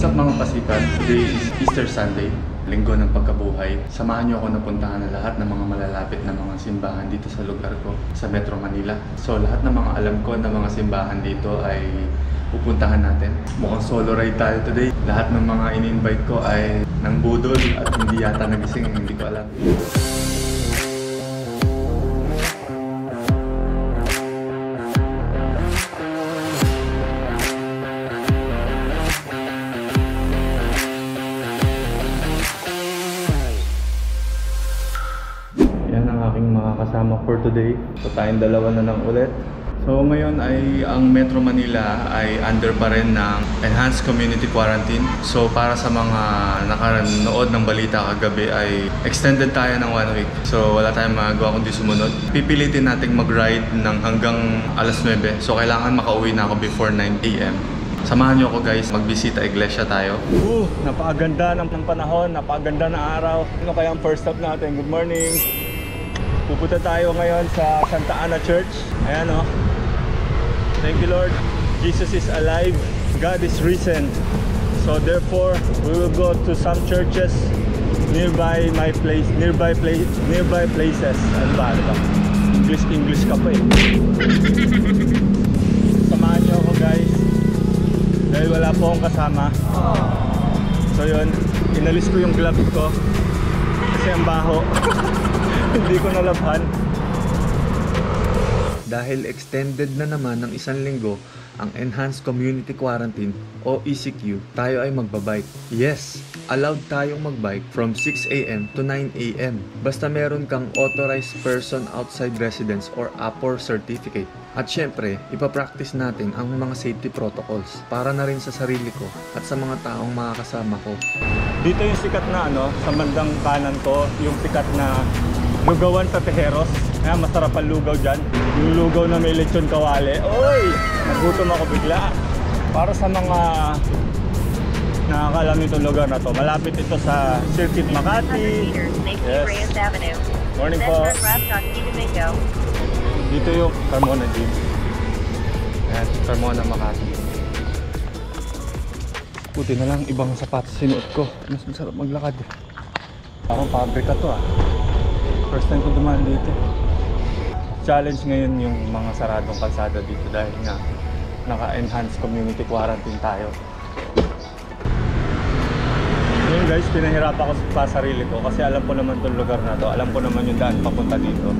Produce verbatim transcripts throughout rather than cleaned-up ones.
What's up mga pasikat? Today is Easter Sunday, linggo ng pagkabuhay. Samahan niyo ako na puntahan na lahat ng mga malalapit na mga simbahan dito sa lugar ko, sa Metro Manila. So lahat ng mga alam ko na mga simbahan dito ay pupuntahan natin. Mukhang solo ride tayo today. Lahat ng mga in-invite ko ay nang budol at hindi yata nagising, hindi ko alam. For today. So tayong dalawa na lang ulit. So ngayon ay ang Metro Manila ay under pa rin ng enhanced community quarantine. So para sa mga nakanood ng balita kagabi ay extended tayo ng one week. So wala tayong magagawa kundi sumunod. Pipilitin nating mag-ride ng hanggang alas nuwebe. So kailangan makauwi na ako before nine A M Samahan nyo ako guys, magbisita iglesia tayo. Uh, napakaganda ng panahon, napakaganda ng araw. Ano kaya ang first stop natin? Good morning! Pupunta tayo ngayon sa Santa Ana Church. Ayan o. Thank you Lord. Jesus is alive. God is risen. So therefore, we will go to some churches nearby my place, nearby place, nearby places. Ano ba? Ano ba? English, English ka pa eh. Samahan nyo ako guys. Dahil wala po akong kasama. So yun, inalis ko yung gloves ko. Kasi ang baho. Hindi ko nalabhan. Dahil extended na naman ng isang linggo ang Enhanced Community Quarantine o E C Q, tayo ay magbabike. Yes, allowed tayong magbike from six A M to nine A M Basta meron kang authorized person outside residence or A P O R certificate. At syempre, ipapractice natin ang mga safety protocols para na rin sa sarili ko at sa mga taong makakasama ko. Dito yung sikat na ano, sa bandang kanan ko, yung sikat na lugawan sa Tejeros. Ayan, masarap ang lugaw dyan. Yung lugaw na may lechon kawali. Oy! Nagutom ako bigla. Para sa mga nakakalam itong lugar na to, malapit ito sa Circuit Makati. Yes. Morning po. Dito yung Carmona Gym. Ayan, Carmona Makati. Puti na lang ibang sapatos sinuot ko. Mas masarap maglakad eh. Parang pabrika to ah. First time ko dumaan dito. Challenge ngayon yung mga saradong kalsada dito dahil nga naka-enhanced community quarantine tayo. Ngayon guys, pinahirapan ko sa sarili ko kasi alam ko naman itong lugar na to. Alam ko naman yung daan papunta dito.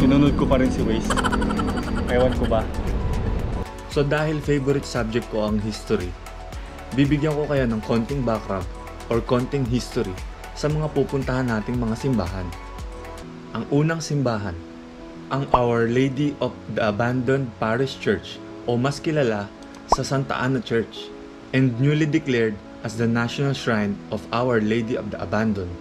Sinunod ko pa rin si Waze. Ewan ko ba? So dahil favorite subject ko ang history, bibigyan ko kayo ng konting background or konting history sa mga pupuntahan nating mga simbahan. Ang unang simbahan, ang Our Lady of the Abandoned Parish Church o mas kilala sa Santa Ana Church and newly declared as the National Shrine of Our Lady of the Abandoned.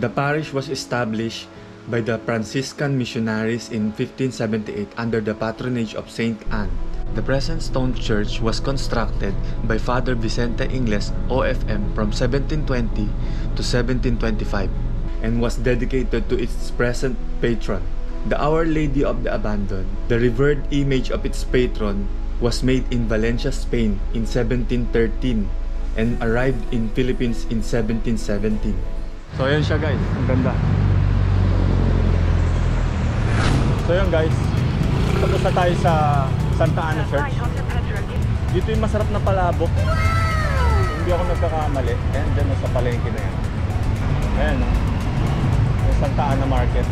The parish was established by the Franciscan missionaries in fifteen seventy-eight under the patronage of Saint Anne. The present stone church was constructed by Father Vicente Inglés, O F M, from seventeen twenty to seventeen twenty-five. And was dedicated to its present patron. The Our Lady of the Abandoned, the revered image of its patron, was made in Valencia, Spain in seventeen thirteen and arrived in Philippines in seventeen seventeen. So ayan siya guys, ang ganda. So ayan guys, tapos na tayo sa Santa Ana Church. Dito yung masarap na palabok. Hindi ako nagkakamali. Ayan, dyan sa palengke na yan. Ayan, Santa Ana Market.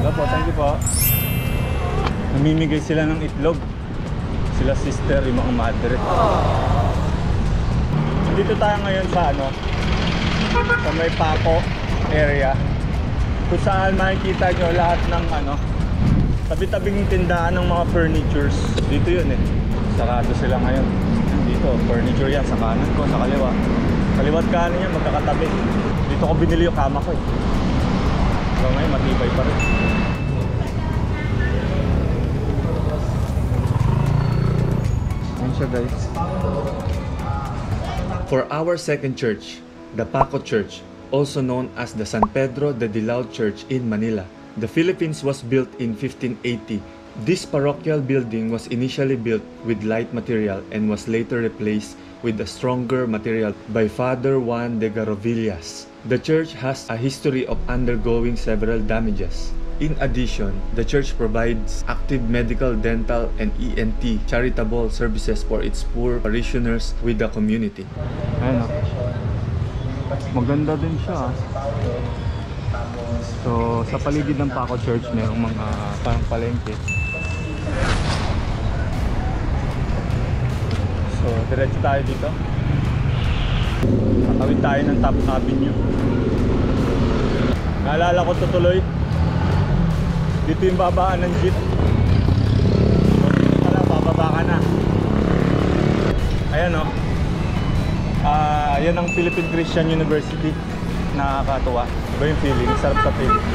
Hello po, thank you po. Namimigay sila ng itlog. Sila sister, yung mga madre. Dito tayo ngayon sa ano, sa may Paco area. Kung saan makikita nyo lahat ng ano, tabi-tabing tindahan ng mga furnitures. Dito yun eh. Sarado sila ngayon. Dito, furniture yan. Sa kanan ko, sa kaliwa. Kaliwa't kanin yan, magkakatabi. Dito ko binili yung kama ko eh. So ngayon, matibay pa rin. Ayan siya guys. For our second church, the Paco Church, also known as the San Pedro de Dilao Church in Manila, the Philippines was built in fifteen eighty This parochial building was initially built with light material and was later replaced with a stronger material by Father Juan de Garovillas. The church has a history of undergoing several damages. In addition, the church provides active medical, dental, and E N T charitable services for its poor parishioners with the community. Ayan, maganda din siya. So, sa paligid ng Paco Church, mayroong mga parang palengke. So, diretso tayo dito. Nakawid tayo ng Top Avenue. Naalala ko tutuloy. Dito yung babaan ng jeep. So, dito pala, bababa ka na. Ayan o. Oh. Uh, yan ang Philippine Christian University. Nakakatuwa. Iba yung feeling, sarap sa feeling.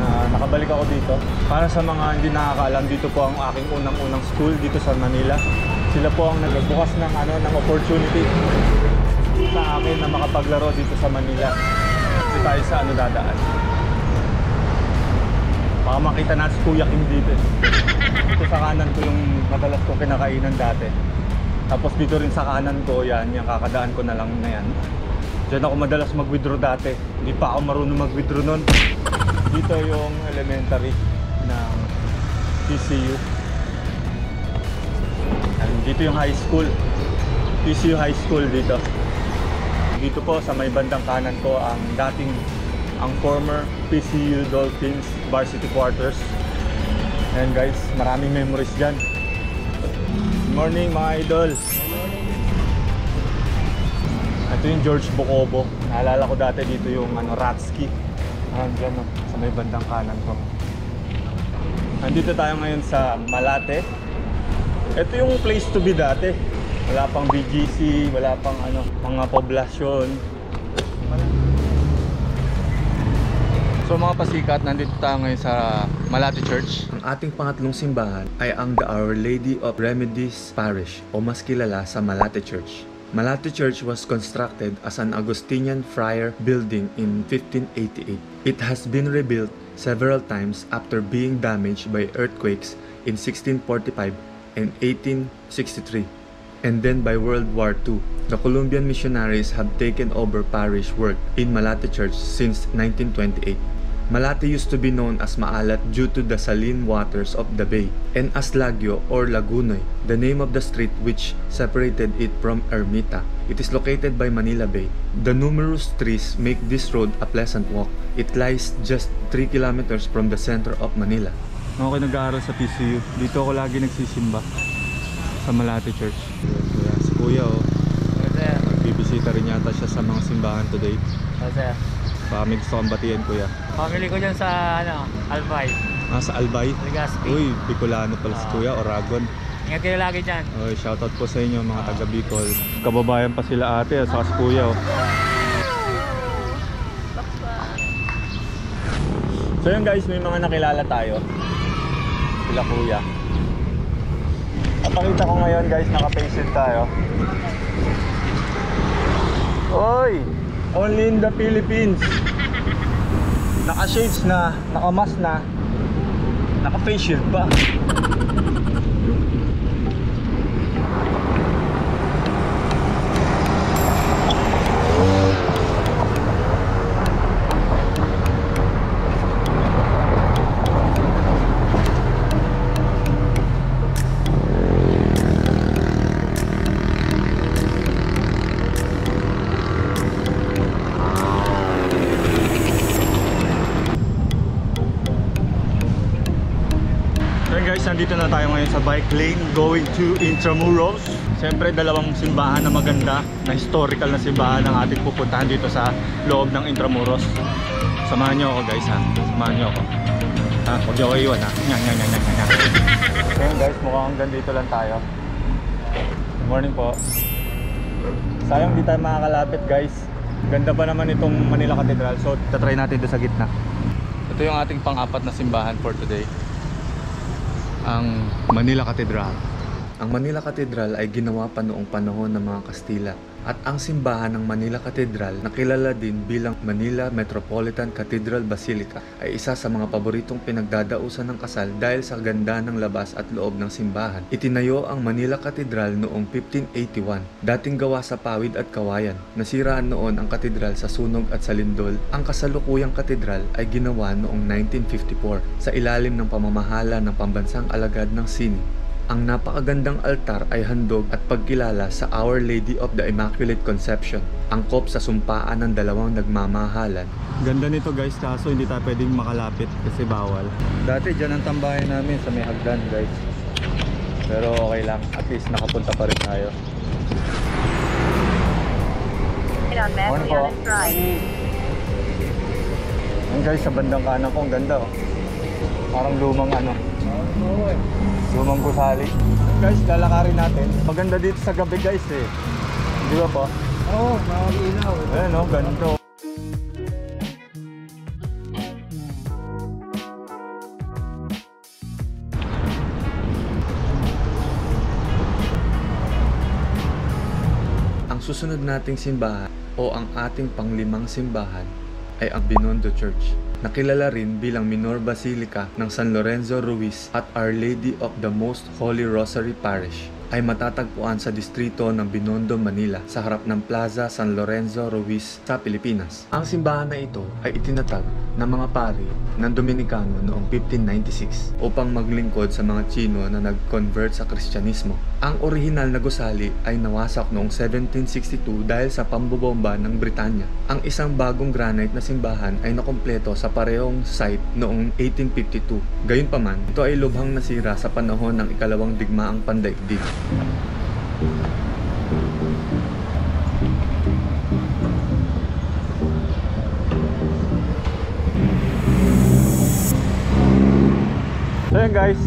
Uh, nakabalik ako dito. Para sa mga hindi nakakaalam, dito po ang aking unang-unang school dito sa Manila. Sila po ang nagbukas ng ano ng opportunity sa akin na makapaglaro dito sa Manila. Kasi tayo sa ano dadaan. Baka makita natin si Kuya Kim dito. Dito sa kanan ko yung madalas ko kinakainan dati. Tapos dito rin sa kanan ko, yan, yung kakadaan ko na lang na yan. Diyan ako madalas mag-withdraw dati. Hindi pa ako marunong mag-withdraw nun. Dito yung elementary ng P C U. And dito yung high school. P C U High School dito. Dito po sa may bandang kanan ko ang dating, ang former P C U Dolphins Varsity Quarters. And guys, maraming memories dyan. Good morning mga idol! Ito yung George Bocobo. Naalala ko dati dito yung ano, Ratski. Ayan, no? Sa may bandang kanan ko. Nandito tayo ngayon sa Malate. Ito yung place to be dati. Wala pang B G C, wala pang ano, mga poblasyon. So mga pasikat, nandito tayo ngayon sa Malate Church. Ang ating pangatlong simbahan ay ang The Our Lady of Remedies Parish o mas kilala sa Malate Church. Malate Church was constructed as an Augustinian friar building in fifteen eighty-eight. It has been rebuilt several times after being damaged by earthquakes in sixteen forty-five and eighteen sixty-three, and then by World War Two. The Colombian missionaries have taken over parish work in Malate Church since nineteen twenty-eight. Malate used to be known as Maalat due to the saline waters of the bay, and as Lagyo or Lagunoy, the name of the street which separated it from Ermita. It is located by Manila Bay. The numerous trees make this road a pleasant walk. It lies just three kilometers from the center of Manila. Ako okay, nag-aaral sa P C U. Dito ako lagi nagsisimba sa Malate Church. Si Kuya o, magbibisita rin yata siya sa mga simbahan today. Yes, baka may gusto kang batihan, Kuya. Family ko dyan sa ano, Albay. Ah, sa Albay? Ligaspi. Uy, Bicolano pala si Kuya, Oragon. Ingat kayo lagi dyan. Uy, shoutout po sa inyo mga taga Bicol. Kababayan pa sila ate, sa si Kuya. Oh. So yun guys, may mga nakilala tayo. Sila Kuya. Napakita ko ngayon guys, naka-facet tayo. Uy! Only in the Philippines. Naka-shades na, naka-mask na, naka-face shield pa. Dito na tayo ngayon sa bike lane going to Intramuros. Siyempre dalawang simbahan na maganda na historical na simbahan ang ating pupuntahan dito sa loob ng Intramuros. Samahan nyo ako guys ha. Samahan nyo ako. Ha? Huwag nyo ako iwan ha. Nya, nya, nya, nya, nya. So yun guys, mukhang hanggang dito lang tayo. Good morning po. Sayang di tayo makakalapit guys. Ganda ba naman itong Manila Cathedral. So tatry natin doon sa gitna. Ito yung ating pang-apat na simbahan for today. Ang Manila Cathedral. Ang Manila Cathedral ay ginawa pa noong panahon ng mga Kastila at ang simbahan ng Manila Cathedral na kilala din bilang Manila Metropolitan Cathedral Basilica ay isa sa mga paboritong pinagdadausan ng kasal dahil sa ganda ng labas at loob ng simbahan. Itinayo ang Manila Cathedral noong fifteen eighty-one, dating gawa sa pawid at kawayan. Nasiraan noon ang katedral sa sunog at sa lindol. Ang kasalukuyang katedral ay ginawa noong nineteen fifty-four sa ilalim ng pamamahala ng pambansang alagad ng Sini. Ang napakagandang altar ay handog at pagkilala sa Our Lady of the Immaculate Conception, angkop sa sumpaan ng dalawang nagmamahalan. Ganda nito guys, kaso hindi tayo pwedeng makalapit kasi bawal. Dati dyan ang tambahin namin sa may hagdan guys. Pero okay lang, at least nakapunta pa rin tayo. Ano po? Ang guys, sa bandang kanan ko, ang ganda oh. Parang lumang ano. Lumang gusali. Guys, lalakarin natin. Maganda dito sa gabi guys eh. Di ba po? Oo, oh, makakailaw. Ayan o, ganito. Ang susunod nating simbahan o ang ating panglimang simbahan ay ang Binondo Church. Nakilala rin bilang Minor Basilica ng San Lorenzo Ruiz at Our Lady of the Most Holy Rosary Parish, ay matatagpuan sa distrito ng Binondo, Manila sa harap ng Plaza San Lorenzo Ruiz sa Pilipinas. Ang simbahan na ito ay itinatag ng mga pari ng Dominicano noong fifteen ninety-six upang maglingkod sa mga Chino na nag-convert sa Kristyanismo. Ang orihinal na gusali ay nawasak noong seventeen sixty-two dahil sa pambobomba ng Britanya. Ang isang bagong granite na simbahan ay nakumpleto sa parehong site noong eighteen fifty-two. Gayunpaman, ito ay lubhang nasira sa panahon ng ikalawang digmaang pandaigdig. So yun guys,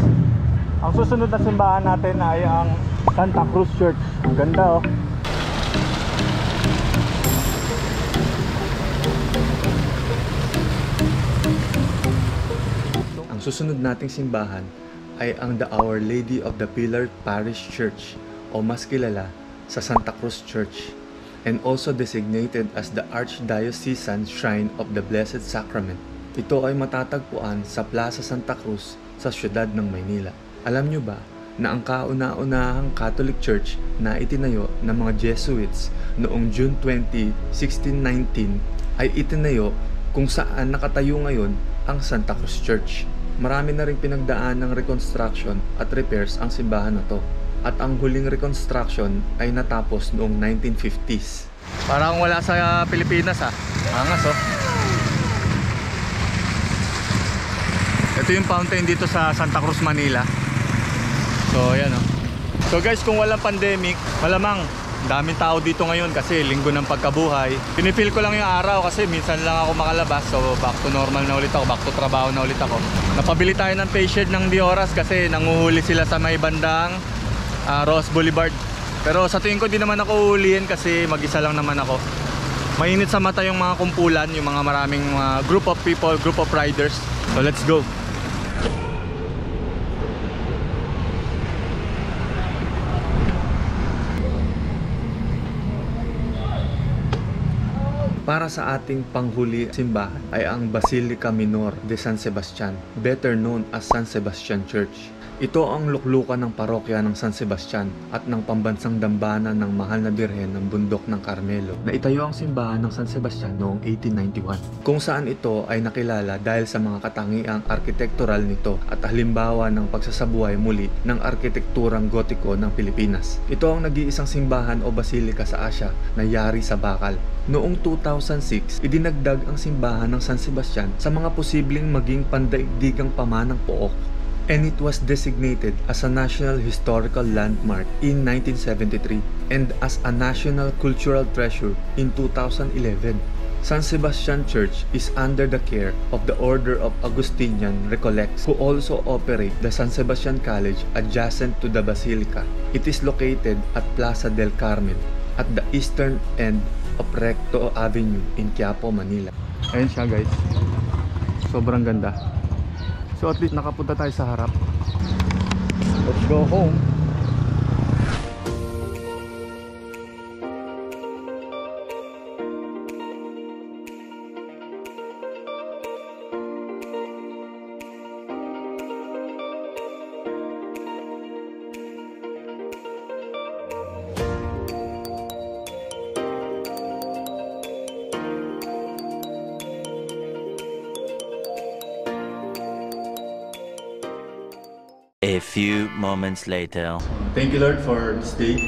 ang susunod na simbahan natin ay ang Santa Cruz Church. Ang ganda oh. Ang susunod nating simbahan ay ang The Our Lady of the Pillared Parish Church o mas kilala sa Santa Cruz Church, and also designated as the Archdiocesan Shrine of the Blessed Sacrament. Ito ay matatagpuan sa Plaza Santa Cruz sa siyudad ng Maynila. Alam nyo ba na ang kauna-unahang Catholic Church na itinayo ng mga Jesuits noong June twentieth, sixteen nineteen ay itinayo kung saan nakatayo ngayon ang Santa Cruz Church. Marami na rin pinagdaan ng reconstruction at repairs ang simbahan na to, at ang huling reconstruction ay natapos noong nineteen fifties. Parang wala sa Pilipinas ah. Angas oh. Ito yung fountain dito sa Santa Cruz, Manila. So, ayan oh. So guys, kung walang pandemic, malamang daming tao dito ngayon kasi linggo ng pagkabuhay. Pinipil ko lang yung araw kasi minsan lang ako makalabas. So, back to normal na ulit ako. Back to trabaho na ulit ako. Napabili tayo ng patient ng Dioras kasi nanguhuli sila sa may bandang uh, Ross Boulevard. Pero sa tingin ko, di naman ako uhulihin kasi mag-isa lang naman ako. Mainit sa mata yung mga kumpulan, yung mga maraming uh, group of people, group of riders. So, let's go. Para sa ating panghuli simbahan ay ang Basilica Minor de San Sebastian, better known as San Sebastian Church. Ito ang luklukan ng parokya ng San Sebastian at ng pambansang dambana ng mahal na birhen ng bundok ng Carmelo na itayo ang simbahan ng San Sebastian noong eighteen ninety-one, kung saan ito ay nakilala dahil sa mga katangiang arkitektural nito at halimbawa ng pagsasabuhay muli ng arkitekturang gotiko ng Pilipinas. Ito ang nag-iisang simbahan o basilika sa Asia na yari sa bakal. Noong two thousand six, idinagdag ang simbahan ng San Sebastian sa mga posibleng maging pandaigdigang pamanang pook, and it was designated as a National Historical Landmark in nineteen seventy-three and as a National Cultural Treasure in two thousand eleven. San Sebastian Church is under the care of the Order of Augustinian Recollects, who also operate the San Sebastian College adjacent to the Basilica. It is located at Plaza del Carmen at the eastern end of Recto Avenue in Quiapo, Manila. Ayan siya guys, sobrang ganda. So at least nakapunta tayo sa harap. Let's go home. A few moments later. Thank you Lord for this day.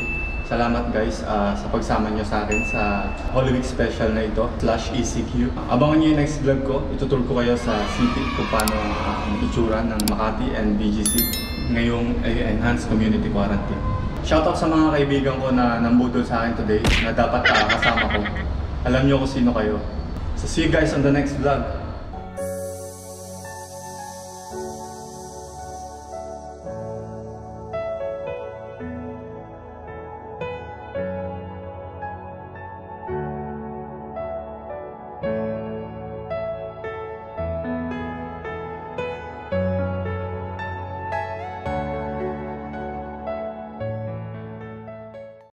Salamat guys uh, sa pagsama nyo sa akin sa Holy Week special na ito slash E C Q. Abangan nyo yung next vlog ko. Ituturo ko kayo sa city kung paano ang uh, itsura ng Makati and B G C ngayong uh, enhanced community quarantine. Shoutout sa mga kaibigan ko na nambudol sa akin today na dapat uh, kasama ko. Alam nyo kung sino kayo. So see you guys on the next vlog.